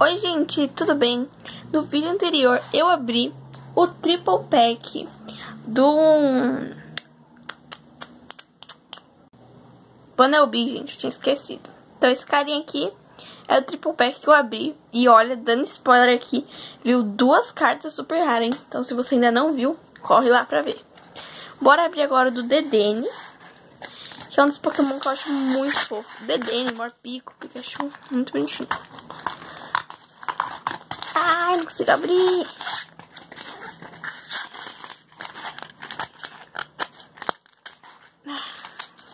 Oi gente, tudo bem? No vídeo anterior eu abri o Triple Pack do Bunelby, gente, eu tinha esquecido. Então esse carinha aqui é o Triple Pack que eu abri. E olha, dando spoiler aqui, viu duas cartas super raras, hein? Então se você ainda não viu, corre lá pra ver. Bora abrir agora do Dedene, que é um dos Pokémon que eu acho muito fofo. Dedene, Morpeko, Pikachu, muito bonitinho. Ai, não consigo abrir.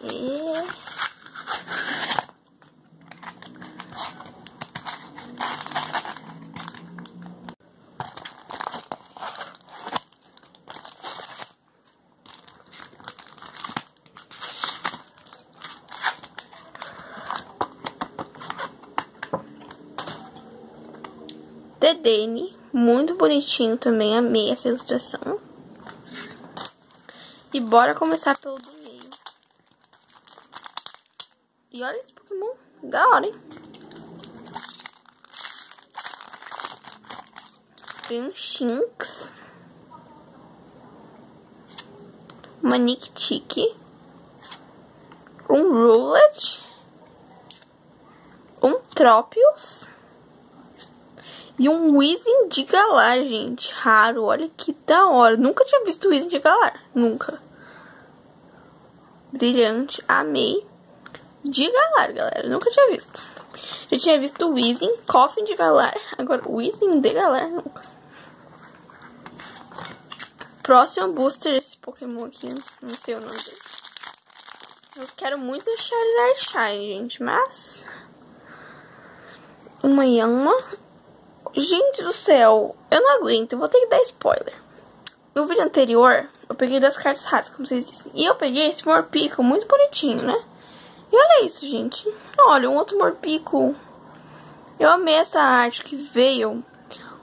E... Dedene, muito bonitinho também, amei essa ilustração. E bora começar pelo do meio. E olha esse Pokémon, da hora, hein? Tem um Shinx, uma Nincada, um Rowlet, um Tropius e um Weezing de Galar, gente. Raro, olha que da hora. Nunca tinha visto Weezing de Galar, nunca. Brilhante, amei. De Galar, galera, nunca tinha visto. Eu tinha visto Weezing, Coffin de Galar. Agora, Weezing de Galar, nunca. Próximo booster desse Pokémon aqui, não sei o nome dele. Eu quero muito o Charizard Shine, gente, mas... uma Yama... Gente do céu, eu não aguento, eu vou ter que dar spoiler. No vídeo anterior, eu peguei duas cartas raras, como vocês dizem. E eu peguei esse Morpeko, muito bonitinho, né? E olha isso, gente. Olha, um outro Morpeko. Eu amei essa arte que veio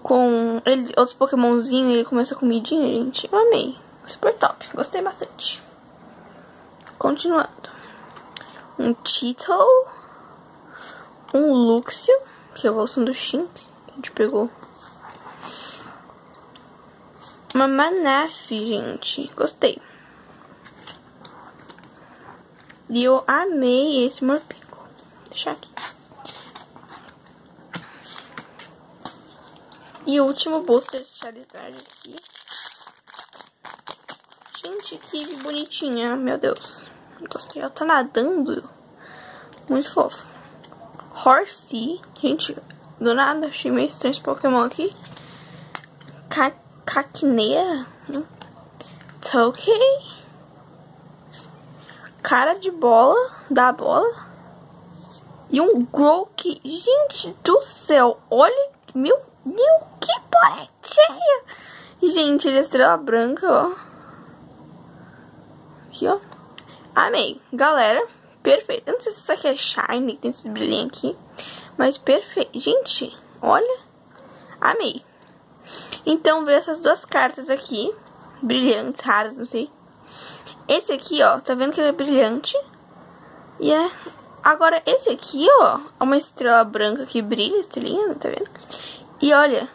com ele, outros Pokémonzinhos, ele começa a comidinha, gente. Eu amei. Super top, gostei bastante. Continuando. Um Cheeto. Um Luxio, que é o Volsão do Chimp. A gente pegou uma manafi, gente. Gostei. E eu amei esse Morpeko. Vou deixar aqui. E o último booster de charizard aqui. Gente, que bonitinha. Meu Deus. Gostei. Ela tá nadando. Muito fofo. Horsea. Gente... do nada, achei meio estranho esse Pokémon aqui. Caquineira. Tokay. Cara de bola. Da bola. E um Growlk. Gente do céu. Olha. Meu Deus, que bonitinho. Gente, ele é estrela branca, ó. Aqui, ó. Amei. Galera, perfeito. Eu não sei se isso aqui é shiny, que tem esses brilhinhos aqui. Mas perfeito. Gente, olha. Amei. Então, veio essas duas cartas aqui. Brilhantes, raras, não sei. Esse aqui, ó. Tá vendo que ele é brilhante? E é... agora, esse aqui, ó. É uma estrela branca que brilha. Estrelinha, tá vendo? E olha.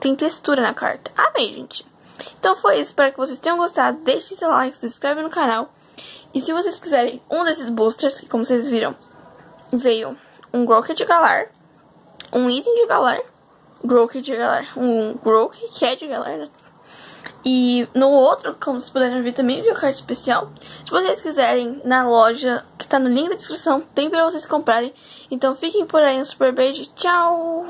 Tem textura na carta. Amei, gente. Então, foi isso. Espero que vocês tenham gostado. Deixe seu like, se inscreve no canal. E se vocês quiserem um desses boosters, que como vocês viram, veio... um Grok de Galar, um Ising de Galar, um Grok que é de Galar, né? E no outro, como vocês puderam ver também, viu, carta especial. Se vocês quiserem, na loja que tá no link da descrição, tem pra vocês comprarem. Então fiquem por aí, um super beijo, tchau!